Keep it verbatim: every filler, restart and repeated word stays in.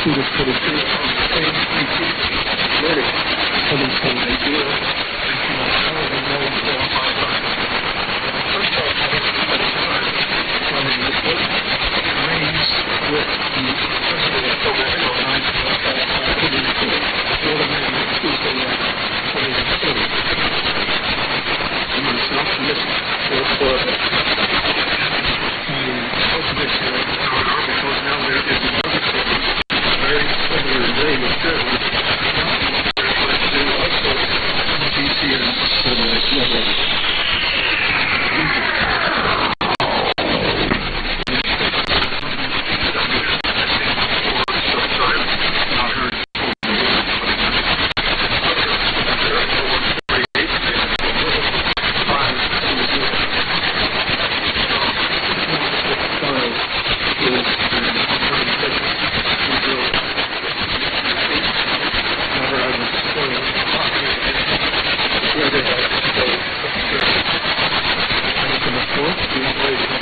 see this for the first time. For these things they do, and for my soul they know and glorify God. The first time I was in the time, when it was working, it rains with the president of the federal line, I put in the field, the other man on Tuesday night, when he was in the and it's not permitted, therefore, the ultimate here, because now there is a very similar way of doing Thank you.